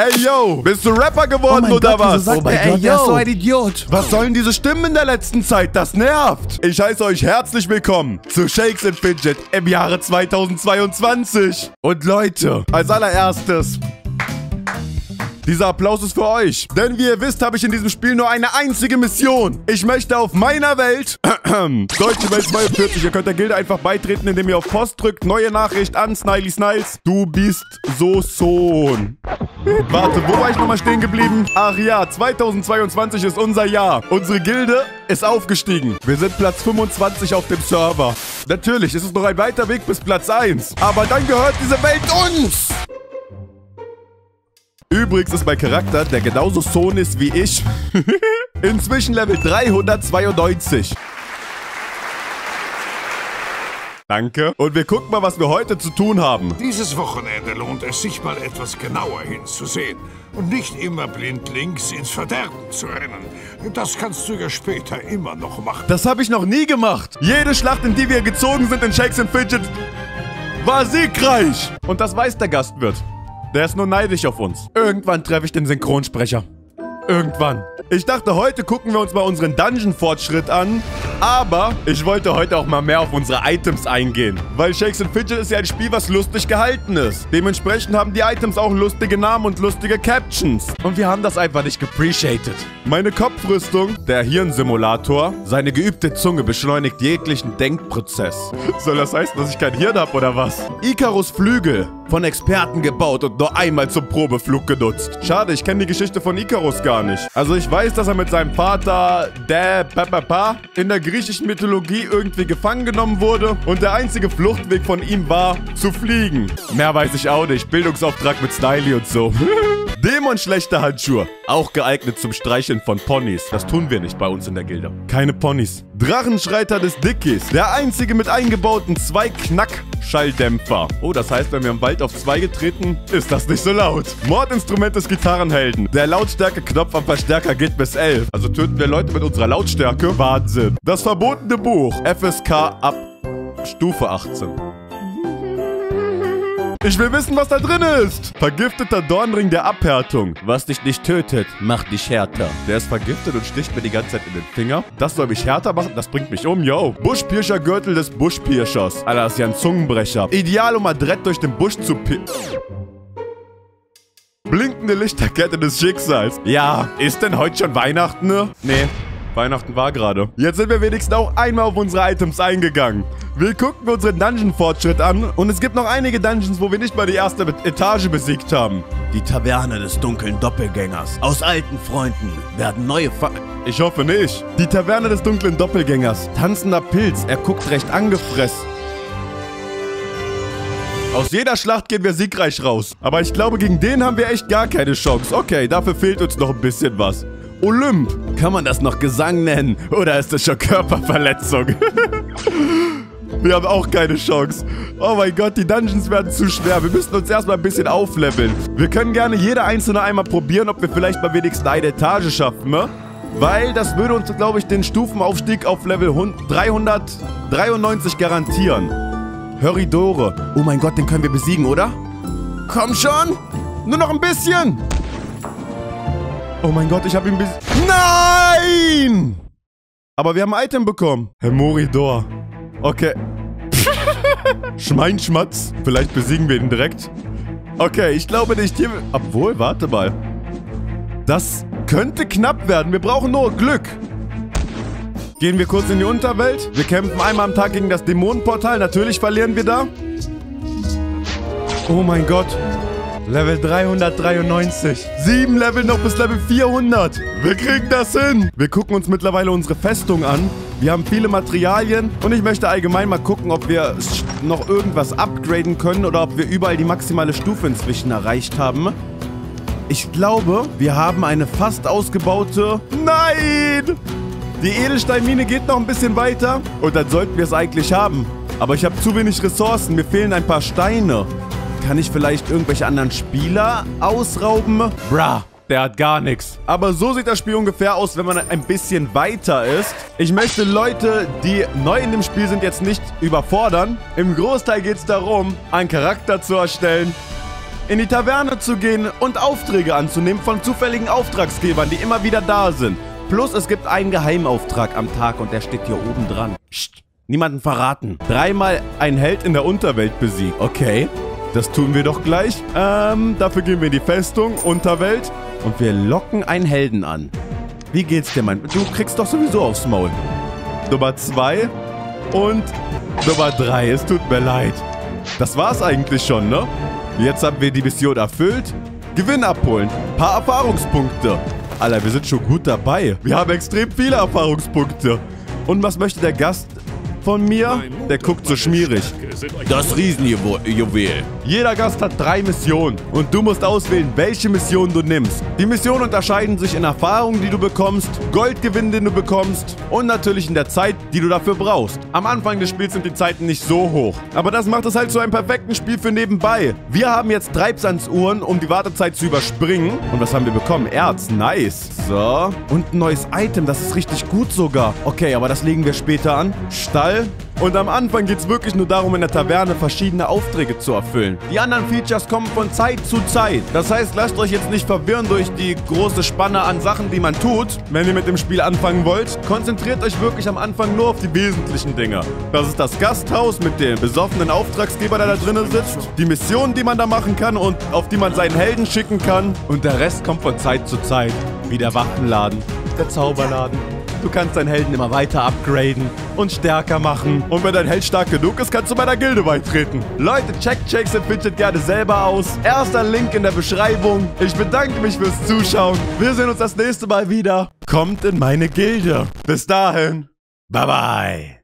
Ey, yo, bist du Rapper geworden oder was? Oh mein Gott, ey, yo, das ist so ein Idiot. Was sollen diese Stimmen in der letzten Zeit? Das nervt. Ich heiße euch herzlich willkommen zu Shakes and Fidget im Jahre 2022. Und Leute, als allererstes... Dieser Applaus ist für euch. Denn wie ihr wisst, habe ich in diesem Spiel nur eine einzige Mission. Ich möchte auf meiner Welt, Deutsche Welt 42, ihr könnt der Gilde einfach beitreten, indem ihr auf Post drückt. Neue Nachricht an Sneili Sneils. Du bist so Sohn. Warte, wo war ich nochmal stehen geblieben? Ach ja, 2022 ist unser Jahr. Unsere Gilde ist aufgestiegen. Wir sind Platz 25 auf dem Server. Natürlich ist es noch ein weiter Weg bis Platz 1. Aber dann gehört diese Welt uns. Übrigens ist mein Charakter, der genauso Sohn ist wie ich, inzwischen Level 392. Danke. Und wir gucken mal, was wir heute zu tun haben. Dieses Wochenende lohnt es sich mal etwas genauer hinzusehen und nicht immer blindlings ins Verderben zu rennen. Das kannst du ja später immer noch machen. Das habe ich noch nie gemacht. Jede Schlacht, in die wir gezogen sind in Shakes and Fidget, war siegreich. Und das weiß der Gastwirt. Der ist nur neidisch auf uns. Irgendwann treffe ich den Synchronsprecher. Irgendwann. Ich dachte, heute gucken wir uns mal unseren Dungeon-Fortschritt an. Aber ich wollte heute auch mal mehr auf unsere Items eingehen. Weil Shakes and Fidget ist ja ein Spiel, was lustig gehalten ist. Dementsprechend haben die Items auch lustige Namen und lustige Captions. Und wir haben das einfach nicht geappreciated. Meine Kopfrüstung, der Hirnsimulator, seine geübte Zunge beschleunigt jeglichen Denkprozess. Soll das heißen, dass ich kein Hirn habe, oder was? Ikarus Flügel. Von Experten gebaut und nur einmal zum Probeflug genutzt. Schade, ich kenne die Geschichte von Ikarus gar nicht. Also ich weiß, dass er mit seinem Vater, in der griechischen Mythologie irgendwie gefangen genommen wurde. Und der einzige Fluchtweg von ihm war, zu fliegen. Mehr weiß ich auch nicht. Bildungsauftrag mit Sneili und so. Dämonschlechte Handschuhe. Auch geeignet zum Streicheln von Ponys. Das tun wir nicht bei uns in der Gilde. Keine Ponys. Drachenschreiter des Dickies. Der einzige mit eingebauten 2-Knack-Schalldämpfer. Oh, das heißt, wenn wir im Wald auf 2 getreten, ist das nicht so laut. Mordinstrument des Gitarrenhelden. Der Lautstärke-Knopf am Verstärker geht bis 11. Also töten wir Leute mit unserer Lautstärke. Wahnsinn. Das verbotene Buch. FSK ab Stufe 18. Ich will wissen, was da drin ist. Vergifteter Dornring der Abhärtung. Was dich nicht tötet, macht dich härter. Der ist vergiftet und sticht mir die ganze Zeit in den Finger. Das soll mich härter machen? Das bringt mich um, yo. Buschpirschergürtel des Buschpirschers. Alter, das ist ja ein Zungenbrecher. Ideal, um adrett durch den Busch zu Blinkende Lichterkette des Schicksals. Ja, ist denn heute schon Weihnachten, ne? Nee. Weihnachten war gerade. Jetzt sind wir wenigstens auch einmal auf unsere Items eingegangen. Wir gucken unseren Dungeon-Fortschritt an. Und es gibt noch einige Dungeons, wo wir nicht mal die erste Etage besiegt haben. Die Taverne des dunklen Doppelgängers. Aus alten Freunden werden neue Ich hoffe nicht. Die Taverne des dunklen Doppelgängers. Tanzender Pilz. Er guckt recht angefressen. Aus jeder Schlacht gehen wir siegreich raus. Aber ich glaube, gegen den haben wir echt gar keine Chance. Okay, dafür fehlt uns noch ein bisschen was. Olymp. Kann man das noch Gesang nennen? Oder ist das schon Körperverletzung? Wir haben auch keine Chance. Oh mein Gott, die Dungeons werden zu schwer. Wir müssen uns erstmal ein bisschen aufleveln. Wir können gerne jede einzelne einmal probieren, ob wir vielleicht mal wenigstens eine Etage schaffen, ne? Weil das würde uns, glaube ich, den Stufenaufstieg auf Level 393 garantieren. Horridore. Oh mein Gott, den können wir besiegen, oder? Komm schon! Nur noch ein bisschen! Oh mein Gott, ich habe ihn besiegt. Nein! Aber wir haben ein Item bekommen. Horridore. Okay. Schmeinschmatz. Vielleicht besiegen wir ihn direkt. Okay, ich glaube nicht. Hier... Obwohl, warte mal. Das könnte knapp werden. Wir brauchen nur Glück. Gehen wir kurz in die Unterwelt. Wir kämpfen einmal am Tag gegen das Dämonenportal. Natürlich verlieren wir da. Oh mein Gott. Level 393. 7 Level noch bis Level 400. Wir kriegen das hin. Wir gucken uns mittlerweile unsere Festung an. Wir haben viele Materialien und ich möchte allgemein mal gucken, ob wir noch irgendwas upgraden können oder ob wir überall die maximale Stufe inzwischen erreicht haben. Ich glaube, wir haben eine fast ausgebaute... Nein! Die Edelsteinmine geht noch ein bisschen weiter und dann sollten wir es eigentlich haben. Aber ich habe zu wenig Ressourcen, mir fehlen ein paar Steine. Kann ich vielleicht irgendwelche anderen Spieler ausrauben? Bra. Der hat gar nichts. Aber so sieht das Spiel ungefähr aus, wenn man ein bisschen weiter ist. Ich möchte Leute, die neu in dem Spiel sind, jetzt nicht überfordern. Im Großteil geht es darum, einen Charakter zu erstellen, in die Taverne zu gehen und Aufträge anzunehmen von zufälligen Auftragsgebern, die immer wieder da sind. Plus es gibt einen Geheimauftrag am Tag und der steht hier oben dran. Psst, niemanden verraten. Dreimal ein Held in der Unterwelt besiegt. Okay, das tun wir doch gleich. Dafür gehen wir in die Festung, Unterwelt und wir locken einen Helden an. Wie geht's dir, Mann? Du kriegst doch sowieso aufs Maul. Nummer 2 und Nummer 3. Es tut mir leid. Das war's eigentlich schon, ne? Jetzt haben wir die Mission erfüllt. Gewinn abholen. Paar Erfahrungspunkte. Alter, wir sind schon gut dabei. Wir haben extrem viele Erfahrungspunkte. Und was möchte der Gast von mir? Der guckt so schmierig. Das Riesenjuwel. Jeder Gast hat 3 Missionen. Und du musst auswählen, welche Mission du nimmst. Die Missionen unterscheiden sich in Erfahrungen, die du bekommst, Goldgewinn, den du bekommst und natürlich in der Zeit, die du dafür brauchst. Am Anfang des Spiels sind die Zeiten nicht so hoch. Aber das macht es halt zu einem perfekten Spiel für nebenbei. Wir haben jetzt Treibsandsuhren, um die Wartezeit zu überspringen. Und was haben wir bekommen? Erz. Nice. So. Und ein neues Item. Das ist richtig gut sogar. Okay, aber das legen wir später an. Stall. Und am Anfang geht es wirklich nur darum, in der Taverne verschiedene Aufträge zu erfüllen. Die anderen Features kommen von Zeit zu Zeit. Das heißt, lasst euch jetzt nicht verwirren durch die große Spanne an Sachen, die man tut. Wenn ihr mit dem Spiel anfangen wollt, konzentriert euch wirklich am Anfang nur auf die wesentlichen Dinge. Das ist das Gasthaus mit dem besoffenen Auftraggeber, der da drinnen sitzt. Die Missionen, die man da machen kann und auf die man seinen Helden schicken kann. Und der Rest kommt von Zeit zu Zeit. Wie der Waffenladen, der Zauberladen. Du kannst deinen Helden immer weiter upgraden und stärker machen. Und wenn dein Held stark genug ist, kannst du meiner Gilde beitreten. Leute, checkt Shakes and Fidget gerne selber aus. Erster Link in der Beschreibung. Ich bedanke mich fürs Zuschauen. Wir sehen uns das nächste Mal wieder. Kommt in meine Gilde. Bis dahin. Bye bye.